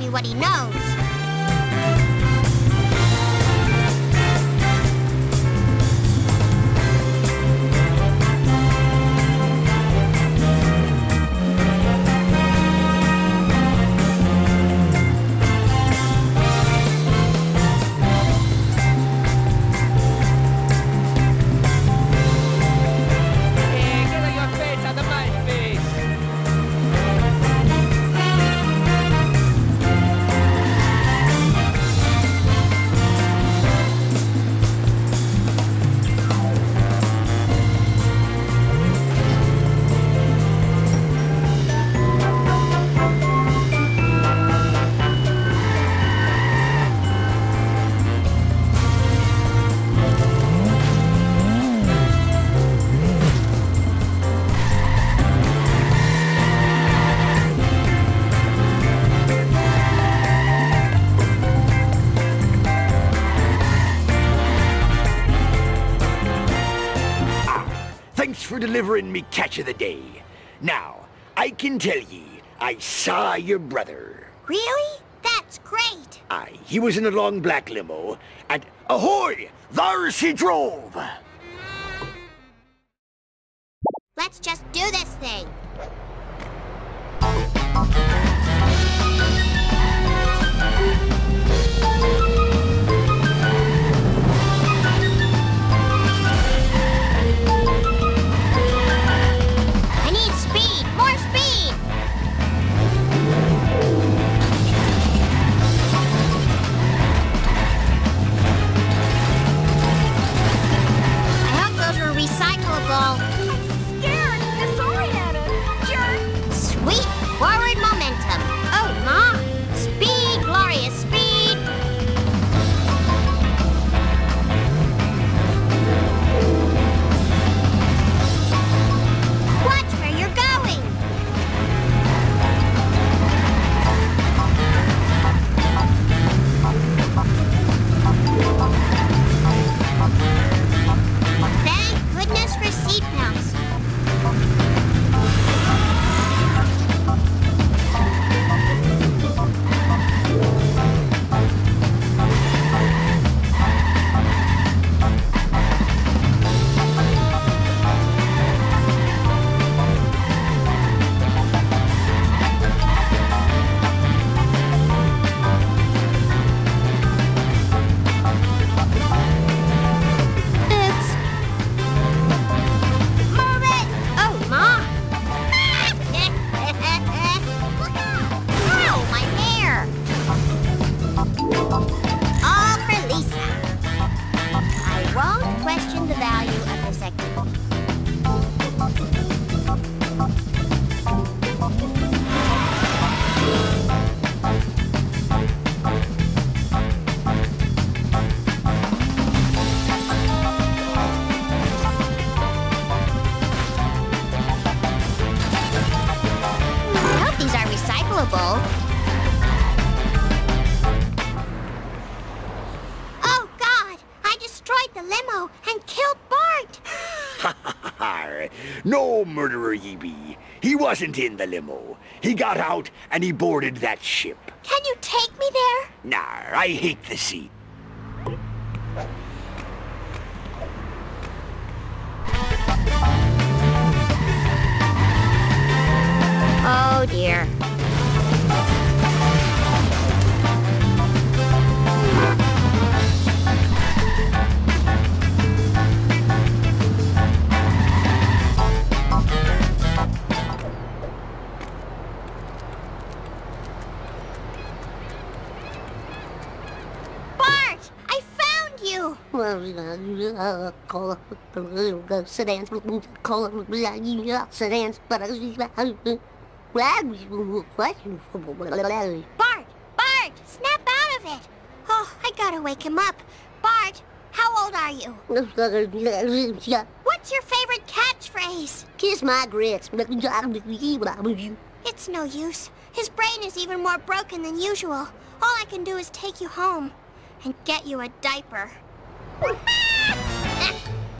me what he knows. Thanks for delivering me catch of the day. Now, I can tell ye, I saw your brother. Really? That's great. Aye, he was in a long black limo, and ahoy, thars he drove. Let's just do this thing. Oh, God! I destroyed the limo and killed Bart! Ha ha ha! No murderer ye be. He wasn't in the limo. He got out and he boarded that ship. Can you take me there? Nah, I hate the sea. Oh, dear. Bart! Bart! Snap out of it! Oh, I gotta wake him up. Bart, how old are you? What's your favorite catchphrase? Kiss my grits. It's no use. His brain is even more broken than usual. All I can do is take you home and get you a diaper.